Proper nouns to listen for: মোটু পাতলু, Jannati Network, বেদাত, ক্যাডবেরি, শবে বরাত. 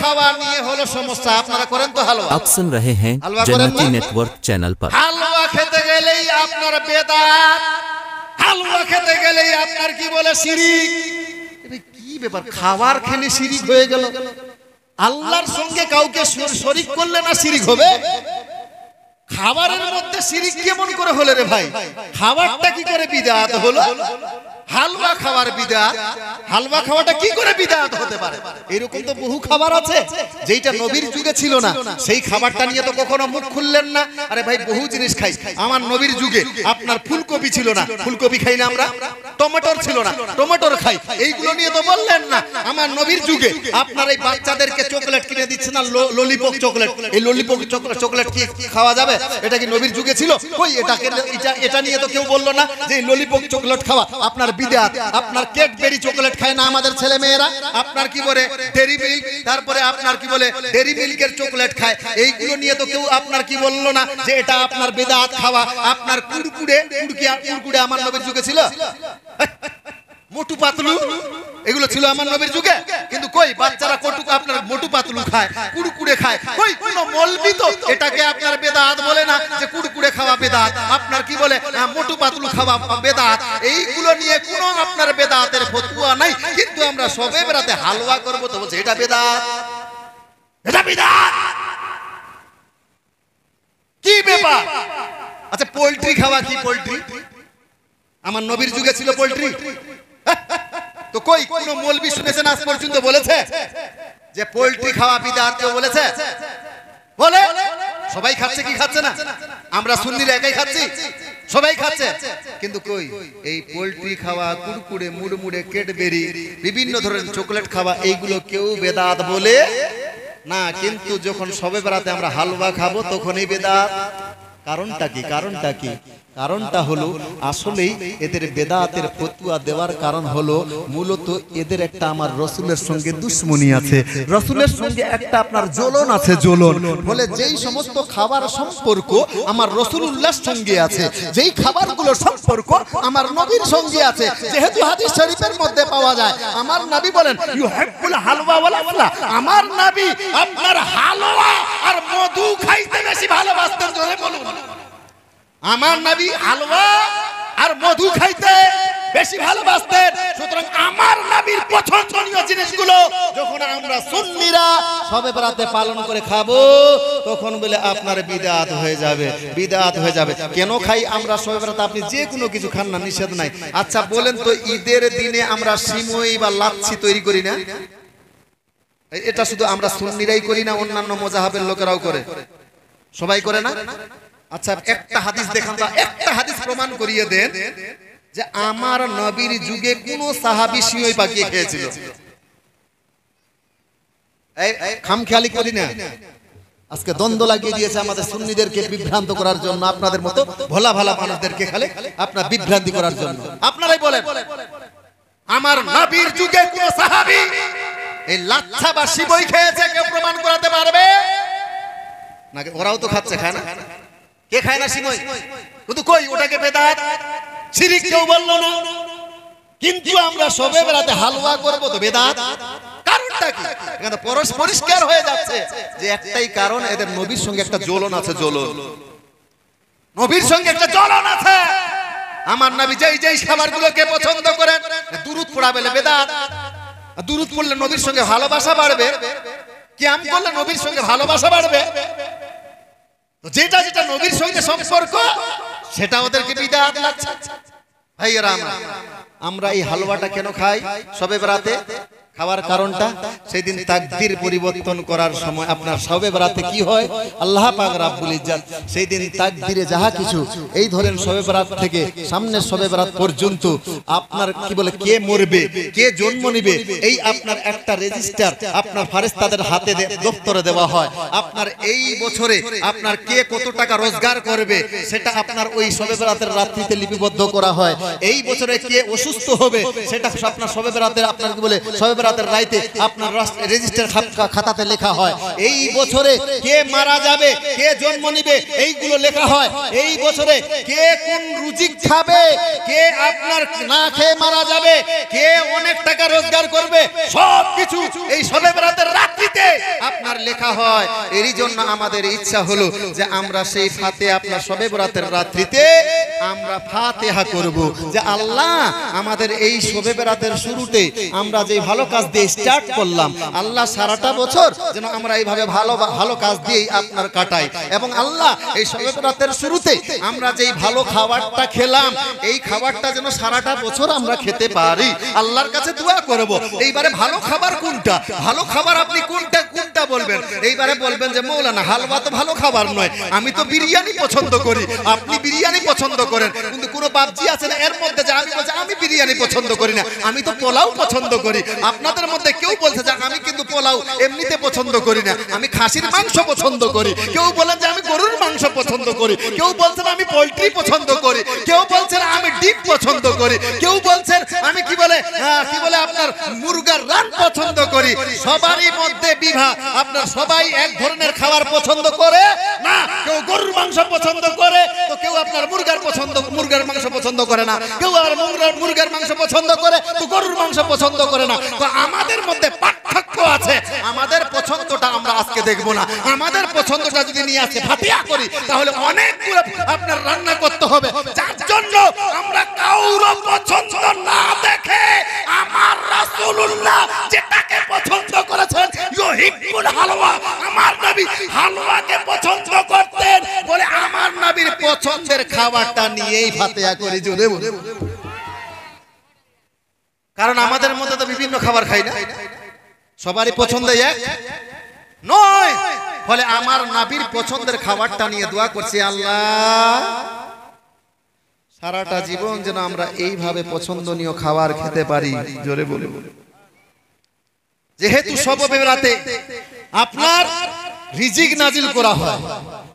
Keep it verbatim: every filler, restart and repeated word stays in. খাওয়া নিয়ে হলো সমস্যা। আপনারা করেন তো হালুয়া? অপশন রহে হ্যাঁ জনতি নেটওয়ার্ক চ্যানেল পর। হালুয়া খেতে গেলেই আপনার বেদাত, হালুয়া খেতে গেলেই আপনার কি বলে শিরক। কি ব্যাপার, খাবার খেলে শিরক হয়ে গেল? আল্লাহর সঙ্গে কাউকে শরীক করলে না শিরক হবে? খাবারের মধ্যে শিরক কেমন করে হলো রে ভাই? খাবারটা কি করে বিদআত হলো? হালুয়া খাওয়ার বিদআত, হালুয়া খাওয়াটা কি করে বিদআত হতে পারে? এরকম তো বহু খাবার আছে যেটা নবীর যুগে ছিল না, সেই খাবারটা নিয়ে তো কখনো মুখ খুললেন না। আরে ভাই বহু জিনিস খাই, আমার নবীর যুগে আপনার ফুলকপি ছিল না, ফুলকপি খাই না আমরা, টমেটোর ছিল না, টমেটোর খাই, এইগুলো নিয়ে তো বললেন না। আমার নবীর যুগে আপনার এই বাচ্চাদেরকে চকলেট কিনে দিচ্ছে না, ললিপপ চকলেট, এই ললিপপ চকলেট কি খাওয়া যাবে? এটা কি নবীর যুগে ছিল? কই এটাকে এটা নিয়ে তো কেউ বললো না যে ললিপপ চকলেট খাওয়া আপনার বিদআত। আপনার ক্যাডবেরি চকলেট খায় না আমাদের ছেলে মেয়েরা, আপনার কি বলে ডেরি মিল্ক, তারপরে আপনার কি বলে ডেরি মিল্কের চকলেট খায়, এইগুলো নিয়ে তো কেউ আপনার কি বললো না যে এটা আপনার বিদআত খাওয়া। আপনার কুরকুরে কুরকিয়া কুরকুরে আমার নবীর যুগে ছিল, মোটু পাতলু এগুলো ছিল আমার নবীর যুগে। কিন্তু কই বাচ্চারা কটুক আপনার মোটু পাতলু খায়, কুড়কুড়ে খায়, কই কোনো মলবি তো এটাকে আপনার বেদাত বলে না যে কুড়কুড়ে খাওয়া বেদাত, আপনার কি বলে মোটু পাতলু খাওয়া বেদাত। এইগুলো নিয়ে কোনো আপনার বেদাতের ফতোয়া নাই, কিন্তু আমরা শবে বরাতে হালুয়া করবো তো বলছে এটা বেদাত, এটা বেদাত। কি ব্যাপার? আচ্ছা পোল্ট্রি খাওয়া, কি পোল্ট্রি আমার নবীর যুগে ছিল? পোল্ট্রি তো কই কোনো মৌলবি শুনেছেন আজ পর্যন্ত বলেছে যে পোল্ট্রি খাওয়া বিদআত? কেউ বলেছে? বলে সবাই খাচ্ছে, কি খাচ্ছে না? আমরা সুন্নিরা একাই খাচ্ছি, সবাই খাচ্ছে। কিন্তু কই এই পোল্ট্রি খাওয়া, কুরকুরে, মুড়মুড়ে, ক্যাডবেরি, বিভিন্ন ধরনের চকলেট খাওয়া, এইগুলো কেউ বেদাত বলে না। কিন্তু যখন শবে বরাতে আমরা হালুয়া খাবো তখনই বেদাত। কারণটা কি? কারণটা কি? কারণটা হলো আসলেই এদের বেদাতের ফতোয়া দেওয়ার কারণ হলো মূলত এদের একটা আমার রসুলের সঙ্গে দুশ্মনী আছে, রসুলের সঙ্গে একটা আপনার জ্বলন আছে, জ্বলন। বলে যেই সমস্ত খাবার সম্পর্ক আমার রসুলুল্লাহর সঙ্গে আছে, যেই খাবারগুলো সম্পর্ক আমার নবীর সঙ্গে আছে, যেহেতু হাদিস শরীফের মধ্যে পাওয়া যায় আমার নবী বলেন ইউহিব্বুল হালওয়া ওয়াল আফলা, আমার নবী আপনার হালুয়া আর মধু খাইতে বেশি ভালোবাসতেন। জোরে বলুন, আমার নবী হালুয়া আর মধু খাইতে বেশি ভালোবাসতেন। সুতরাং আমার নবীর পছন্দনীয় জিনিসগুলো যখন আমরা সুন্নিরা শবে বরাতে পালন করে খাবো তখন বলে আপনার বিদআত হয়ে যাবে, বিদআত হয়ে যাবে। কেন খাই আমরা শবে বরাতে? আপনি যে কোনো কিছু খান না, নিষেধ নাই। আচ্ছা বলেন তো ঈদের দিনে আমরা সিমই বা লাচ্ছি তৈরি করি না? এটা শুধু আমরা সুন্নিরাই করি না, অন্যান্য মুজাহাবের লোকেরাও করে, সবাই করে না? আচ্ছা একটা হাদিস দেখান তো, একটা হাদিস প্রমাণ করিয়ে দেন যে আমার নবীর যুগে কোন সাহাবী সিমই পাকিয়ে খেয়েছিল। এই খামখেয়ালি করি না, আজকে দ্বন্দ্ব লাগিয়ে দিয়েছে আমাদের সুন্নিদেরকে বিভ্রান্ত করার জন্য, আপনাদের মতো ভোলা ভালা মানুষদেরকে খালে আপনার বিভ্রান্তি করার জন্য। আপনারাই বলেন আমার নবীর যুগে কোন সাহাবী এই লাচ্ছা বা সিমই খেয়েছে? কেউ প্রমাণ করাতে পারবে নাকি? ওরাও তো খাচ্ছে, খায় না? কে খায় না সিমই? কিন্তু কই ওটাকে বেদাত, শিরক কেউ বললো না। কিন্তু আমরা শবে বরাতে হালুয়া করব তো বেদাত। কারণটা কি? এখানে পরিষ্কার হয়ে যাচ্ছে যে একটাই কারণ, এদের নবীর সঙ্গে একটা জ্বলন আছে, জ্বলন, নবীর সঙ্গে একটা জ্বলন আছে। আমার নবী যেই যেই খাবারগুলোকে পছন্দ করেন, দুরূদ পড়া বলে বেদাত, দুরূদ পড়লে নবীর সঙ্গে ভালোবাসা বাড়বে, কিয়াম করলে নবীর সঙ্গে ভালোবাসা বাড়বে, যেটা যেটা নবীর সঙ্গে সম্পর্ক সেটা ওদেরকে বিদআত লাগছে। ভাইয়েরা আমরা আমরা এই হালুয়াটা কেন খাই শবে বরাতে? খাওয়ার কারণটা, সেদিন তাকদির পরিবর্তন করার সময় আপনার শবে বরাতে কি হয়, আল্লাহ পাক রাব্বুল ইজ্জত সেই দিন তাকদিরে যাহা কিছু, এই ধরেন শবে বরাত থেকে সামনের শবে বরাত পর্যন্ত আপনার কি বলে কে মরবে, কে জন্ম নেবে, এই আপনার একটা রেজিস্টার আপনার ফারেস্তাদের হাতে দপ্তরে দেওয়া হয়। আপনার এই বছরে আপনার কে কত টাকা রোজগার করবে সেটা আপনার ওই শবে বরাতের রাত্রিতে লিপিবদ্ধ করা হয়। এই বছরে কে অসুস্থ হবে সেটা আপনার শবে বরাতের আপনার কি বলে শবে রাতের রাইতে আপনার রেজিস্টার খাতাতে লেখা হয়। এই বছরে কে মারা যাবে, কে জন্ম নেবে, এইগুলো লেখা হয়। এই বছরে কে কোন রুজি খাবে, কে আপনার না খেয়ে মারা যাবে, কে অনেক টাকা রোজগার করবে, সবকিছু এই শবে বরাতের রাত্রি ফাঁতিতে আপনার লেখা হয়। এরই জন্য আমাদের ইচ্ছা হলো যে আমরা সেই ফাতে আপনার শবে বরাতের রাত্রিতে আমরা ফাতিহা করব, যে আল্লাহ আমাদের এই শবে বরাতের শুরুতে আমরা যে ভালো কাজ দিয়ে স্টার্ট করলাম, আল্লাহ সারাটা বছর যেন আমরা এইভাবে ভালো ভালো কাজ দিয়েই আপনার কাটাই। এবং আল্লাহ এই শবে বরাতের শুরুতে আমরা যেই ভালো খাবারটা খেলাম, এই খাবারটা যেন সারাটা বছর আমরা খেতে পারি, আল্লাহর কাছে দোয়া করব। এইবারে ভালো খাবার কোনটা, ভালো খাবার আপনি কোনটা কোনটা বলবেন? এইবারে বলবেন যে মৌলানা হালুয়া তো ভালো খাবার নয়, আমি তো বিরিয়ানি পছন্দ করি। আপনি বিরিয়ানি পছন্দ করেন, কিন্তু কোন বাপজি আছে না এর মধ্যে যে আমি বলছি আমি বিরিয়ানি পছন্দ করি না, আমি তো পোলাও পছন্দ করি। আপনাদের মধ্যে কেউ বলছে যে আমি কিন্তু পোলাও এমনিতে পছন্দ করি না, আমি খাসির মাংস পছন্দ করি। কেউ বলেন যে আমি গরুর মাংস পছন্দ করি, কেউ বলছেন আমি পোল্ট্রি পছন্দ করি, কেউ বলছেন আমি ডিম পছন্দ করি, কেউ বলছেন আমি কি বলে কি বলে আপনার মুরগার রান পছন্দ করি। সবারই মধ্যে বিভা, আপনার সবাই এক ধরনের খাবার পছন্দ করে না। কেউ গরুর মাংস পছন্দ করে, তো কেউ আপনার মুরগার পছন্দ মুরগার মাংস পছন্দ করে না, কেউ আর মুরগার মুরগার মাংস পছন্দ করে, তো গরুর মাংস পছন্দ করে না। তো আমাদের মধ্যে পার্থক্য আছে, আমাদের পছন্দটা আমরা আজকে দেখবো না। আমাদের পছন্দটা যদি নিয়ে আসে ফাতিহা করি, তাহলে অনেকগুলো আপনার রান্না করতে হবে, যার জন্য আমরা কাউরও পছন্দ না দেখে আমার রাসূলুল্লাহ যেটাকে পছন্দ করেছেন, ইউহিব্বুল হালওয়া, আমার নবী হালওয়াকে পছন্দ করতেন বলে আমার নবীর পছন্দের খাবারটা নিয়েই ফাতিহা করি। জোরে বলুন, কারণ আমাদের মধ্যে তো বিভিন্ন খাবার খাই না, সবারই পছন্দ এক নয়। ফলে আমার নবীর পছন্দের খাবারটা নিয়ে দোয়া করছি, আল্লাহ সারাটা জীবন যেন আমরা এইভাবে পছন্দনীয় খাবার খেতে পারি। জোরে বলে বলে, যেহেতু শবে বরাতে আপনার রিজিক নাজিল করা হয়।